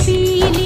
पीली।